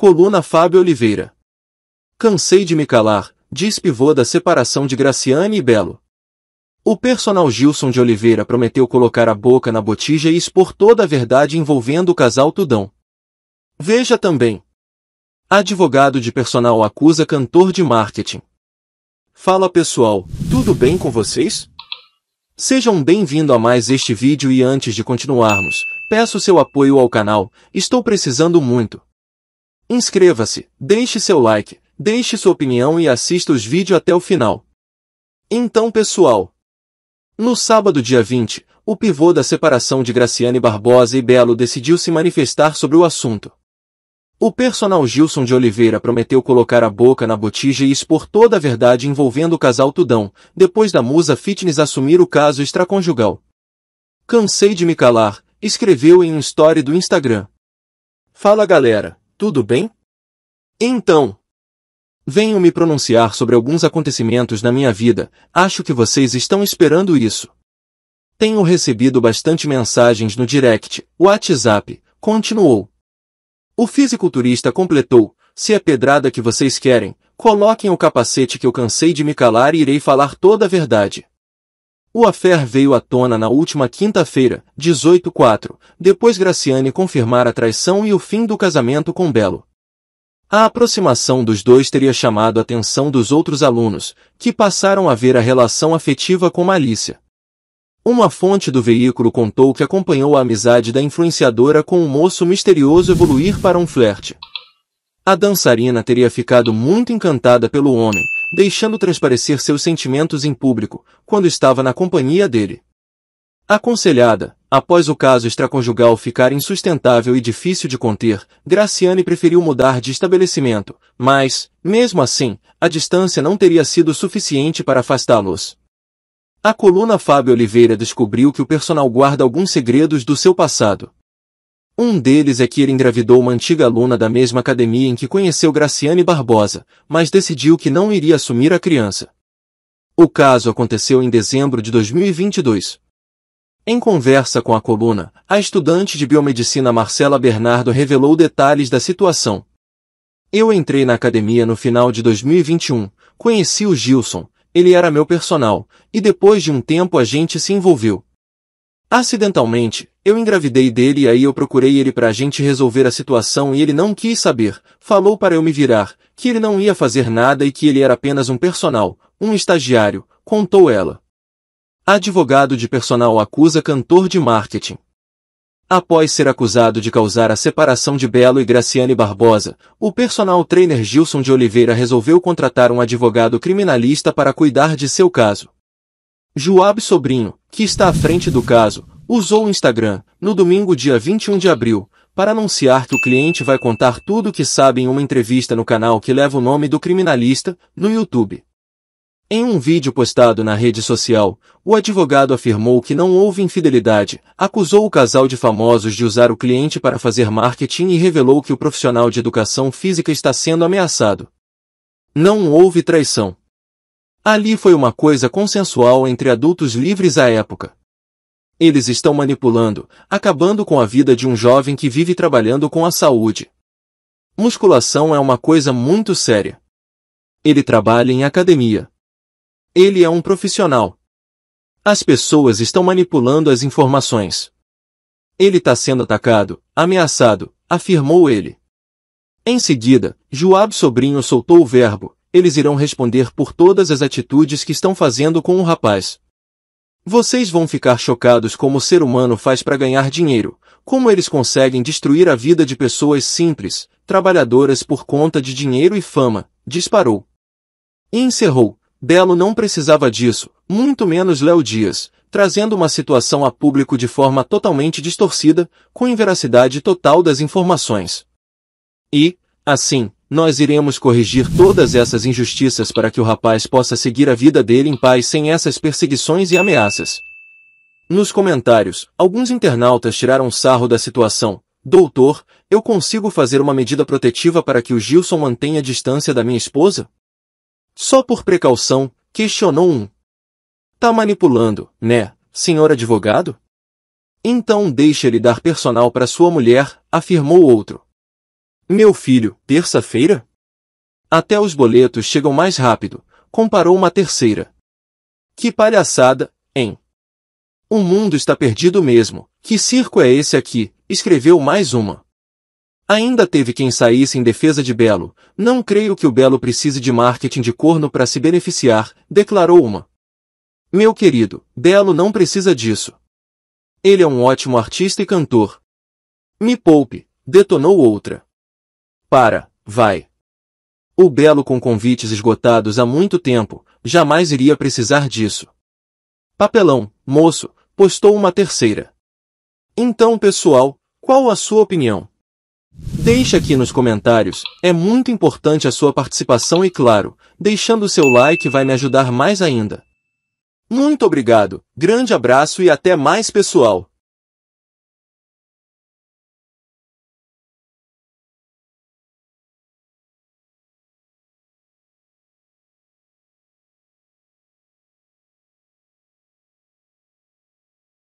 Coluna Fábio Oliveira. Cansei de me calar, diz pivô da separação de Gracyanne e Belo. O personal Gilson de Oliveira prometeu colocar a boca na botija e expor toda a verdade envolvendo o casal Tudão. Veja também. Advogado de personal acusa cantor de marketing. Fala pessoal, tudo bem com vocês? Sejam bem-vindos a mais este vídeo e antes de continuarmos, peço seu apoio ao canal, estou precisando muito. Inscreva-se, deixe seu like, deixe sua opinião e assista os vídeos até o final. Então pessoal, no sábado dia 20, o pivô da separação de Gracyanne Barbosa e Belo decidiu se manifestar sobre o assunto. O personal Gilson de Oliveira prometeu colocar a boca na botija e expor toda a verdade envolvendo o casal Tudão, depois da Musa Fitness assumir o caso extraconjugal. Cansei de me calar, escreveu em um story do Instagram. Fala galera! Tudo bem? Então, venho me pronunciar sobre alguns acontecimentos na minha vida, acho que vocês estão esperando isso. Tenho recebido bastante mensagens no direct, WhatsApp, continuou. O fisiculturista completou, se é pedrada que vocês querem, coloquem o capacete que eu cansei de me calar e irei falar toda a verdade. O affair veio à tona na última quinta-feira, 18/4, depois Gracyanne confirmar a traição e o fim do casamento com Belo. A aproximação dos dois teria chamado a atenção dos outros alunos, que passaram a ver a relação afetiva com malícia. Uma fonte do veículo contou que acompanhou a amizade da influenciadora com um moço misterioso evoluir para um flerte. A dançarina teria ficado muito encantada pelo homem, deixando transparecer seus sentimentos em público, quando estava na companhia dele. Aconselhada, após o caso extraconjugal ficar insustentável e difícil de conter, Gracyanne preferiu mudar de estabelecimento, mas, mesmo assim, a distância não teria sido suficiente para afastá-los. A coluna Fábio Oliveira descobriu que o personal guarda alguns segredos do seu passado. Um deles é que ele engravidou uma antiga aluna da mesma academia em que conheceu Gracyanne Barbosa, mas decidiu que não iria assumir a criança. O caso aconteceu em dezembro de 2022. Em conversa com a coluna, a estudante de biomedicina Marcela Bernardo revelou detalhes da situação. Eu entrei na academia no final de 2021, conheci o Gilson, ele era meu personal, e depois de um tempo a gente se envolveu. Acidentalmente, eu engravidei dele e aí eu procurei ele para a gente resolver a situação e ele não quis saber, falou para eu me virar, que ele não ia fazer nada e que ele era apenas um personal, um estagiário, contou ela. Advogado de personal acusa cantor de marketing. Após ser acusado de causar a separação de Belo e Gracyanne Barbosa, o personal trainer Gilson de Oliveira resolveu contratar um advogado criminalista para cuidar de seu caso. Joab Sobrinho, que está à frente do caso, usou o Instagram, no domingo dia 21 de abril, para anunciar que o cliente vai contar tudo o que sabe em uma entrevista no canal que leva o nome do criminalista, no YouTube. Em um vídeo postado na rede social, o advogado afirmou que não houve infidelidade, acusou o casal de famosos de usar o cliente para fazer marketing e revelou que o profissional de educação física está sendo ameaçado. Não houve traição. Ali foi uma coisa consensual entre adultos livres à época. Eles estão manipulando, acabando com a vida de um jovem que vive trabalhando com a saúde. Musculação é uma coisa muito séria. Ele trabalha em academia. Ele é um profissional. As pessoas estão manipulando as informações. Ele está sendo atacado, ameaçado, afirmou ele. Em seguida, Joab Sobrinho soltou o verbo. Eles irão responder por todas as atitudes que estão fazendo com o rapaz. Vocês vão ficar chocados como o ser humano faz para ganhar dinheiro, como eles conseguem destruir a vida de pessoas simples, trabalhadoras por conta de dinheiro e fama, disparou. E encerrou, Belo não precisava disso, muito menos Léo Dias, trazendo uma situação a público de forma totalmente distorcida, com inveracidade total das informações. E, assim, nós iremos corrigir todas essas injustiças para que o rapaz possa seguir a vida dele em paz sem essas perseguições e ameaças. Nos comentários, alguns internautas tiraram sarro da situação. Doutor, eu consigo fazer uma medida protetiva para que o Gilson mantenha a distância da minha esposa? Só por precaução, questionou um. Tá manipulando, né, senhor advogado? Então deixe ele dar personal para sua mulher, afirmou outro. Meu filho, terça-feira? Até os boletos chegam mais rápido, comparou uma terceira. Que palhaçada, hein? O mundo está perdido mesmo. Que circo é esse aqui? Escreveu mais uma. Ainda teve quem saísse em defesa de Belo. Não creio que o Belo precise de marketing de corno para se beneficiar, declarou uma. Meu querido, Belo não precisa disso. Ele é um ótimo artista e cantor. Me poupe, detonou outra. Para, vai. O Belo, com convites esgotados há muito tempo, jamais iria precisar disso. Papelão, moço, postou uma terceira. Então, pessoal, qual a sua opinião? Deixe aqui nos comentários, é muito importante a sua participação e, claro, deixando o seu like vai me ajudar mais ainda. Muito obrigado, grande abraço e até mais, pessoal!